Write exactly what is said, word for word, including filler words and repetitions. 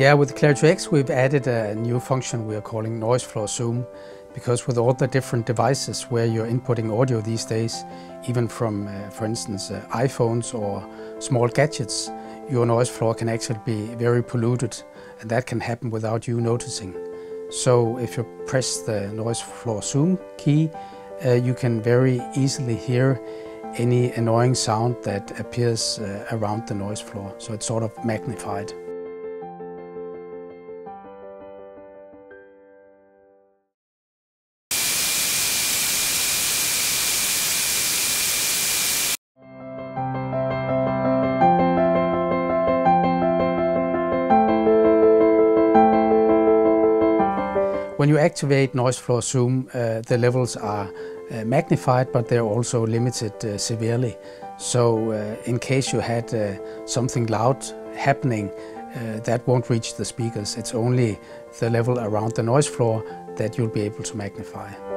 Yeah, with Clarity X we've added a new function we are calling noise floor zoom, because with all the different devices where you're inputting audio these days, even from uh, for instance uh, iPhones or small gadgets, your noise floor can actually be very polluted, and that can happen without you noticing. So if you press the noise floor zoom key, uh, you can very easily hear any annoying sound that appears uh, around the noise floor, so it's sort of magnified. When you activate noise floor zoom, uh, the levels are uh, magnified, but they're also limited uh, severely. So uh, in case you had uh, something loud happening, uh, that won't reach the speakers. It's only the level around the noise floor that you'll be able to magnify.